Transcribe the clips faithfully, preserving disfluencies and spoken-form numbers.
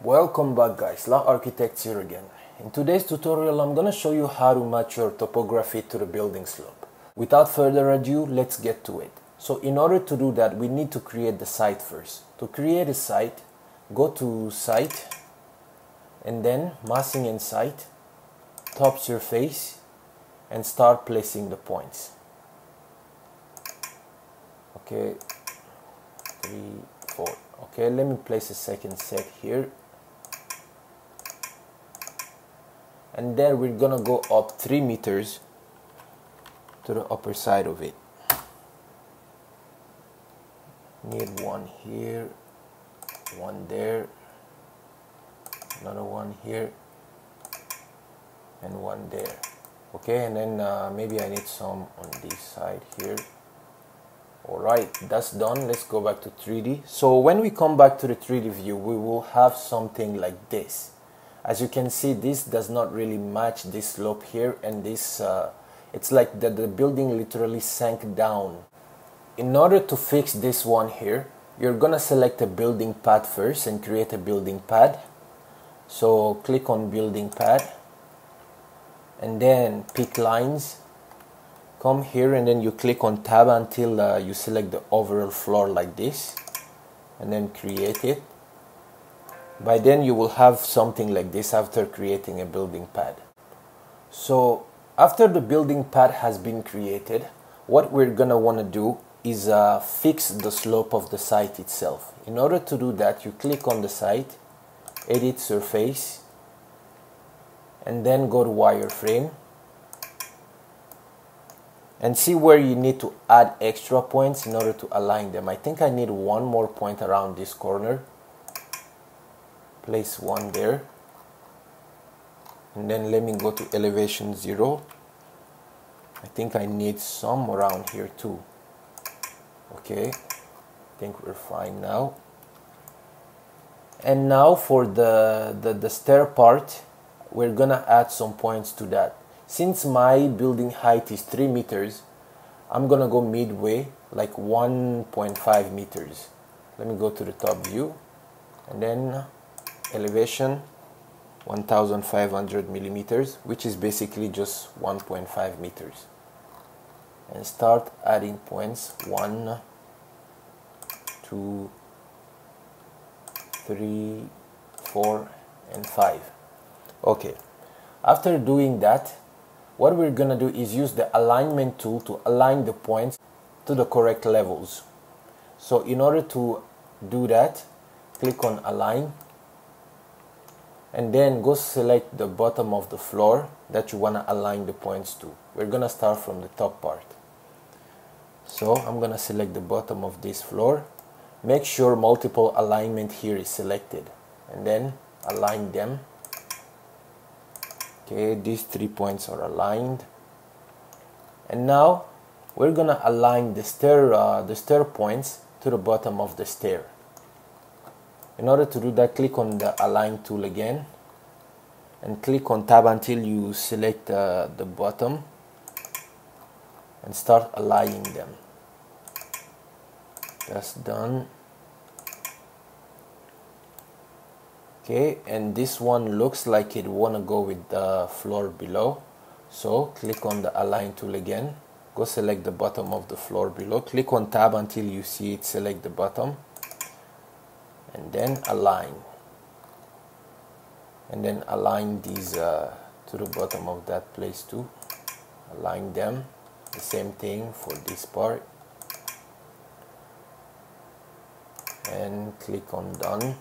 Welcome back guys, La Architects here again. In today's tutorial I'm gonna show you how to match your topography to the building slope. Without further ado, let's get to it. So in order to do that, we need to create the site first. To create a site, go to site and then massing and site, top surface and start placing the points. Okay, three, four. Okay, let me place a second set here. And then we're gonna go up three meters to the upper side of it. Need one here, one there, another one here, and one there. Okay, and then uh, maybe I need some on this side here. Alright, that's done. Let's go back to three D. So when we come back to the three D view, we will have something like this. As you can see, this does not really match this slope here, and this uh, it's like that the building literally sank down. In order to fix this one here, you're gonna select a building pad first and create a building pad. So click on building pad and then pick lines, come here and then you click on tab until uh, you select the overall floor like this and then create it. By then you will have something like this after creating a building pad. So after the building pad has been created, what we're gonna wanna do is uh, fix the slope of the site itself. In order to do that, you click on the site, edit surface, and then go to wireframe and see where you need to add extra points in order to align them. I think I need one more point around this corner. Place one there and then let me go to elevation zero. I think I need some around here too. Okay, I think we're fine now. And now for the, the, the stair part, we're gonna add some points to that. Since my building height is three meters, I'm gonna go midway, like one point five meters. Let me go to the top view and then elevation one thousand five hundred millimeters, which is basically just one point five meters, and start adding points one, two, three, four and five. Okay, after doing that, what we're gonna do is use the alignment tool to align the points to the correct levels. So in order to do that, click on align and then go select the bottom of the floor that you want to align the points to. We're gonna start from the top part. So I'm gonna select the bottom of this floor. Make sure multiple alignment here is selected and then align them. Okay, these three points are aligned. And now we're gonna align the stair, uh, the stair points to the bottom of the stair. In order to do that, click on the align tool again and click on tab until you select uh, the bottom and start aligning them. That's done. Okay, and this one looks like it wanna go with the floor below. So click on the align tool again, go select the bottom of the floor below, click on tab until you see it select the bottom, and then align and then align these uh, to the bottom of that place too. Align them, the same thing for this part, and click on done.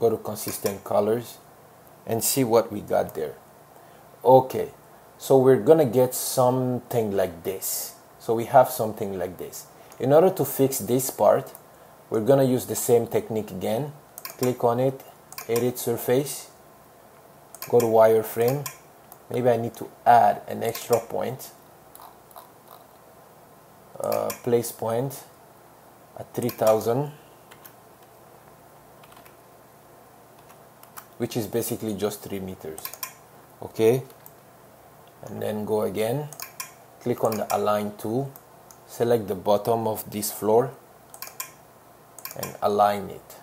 Go to consistent colors and see what we got there. Okay, so we're gonna get something like this. So we have something like this. In order to fix this part, we're gonna use the same technique again. Click on it, edit surface, go to wireframe. Maybe I need to add an extra point, uh, place point at three thousand, which is basically just three meters. Okay, and then go again, click on the align tool, select the bottom of this floor and align it.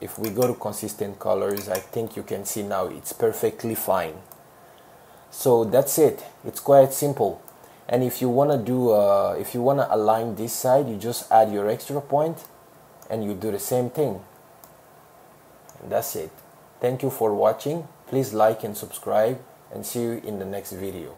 If we go to consistent colors, I think you can see now it's perfectly fine. So that's it. It's quite simple. And if you want to do uh, if you want to align this side, you just add your extra point and you do the same thing. And that's it. Thank you for watching. Please like and subscribe, and see you in the next video.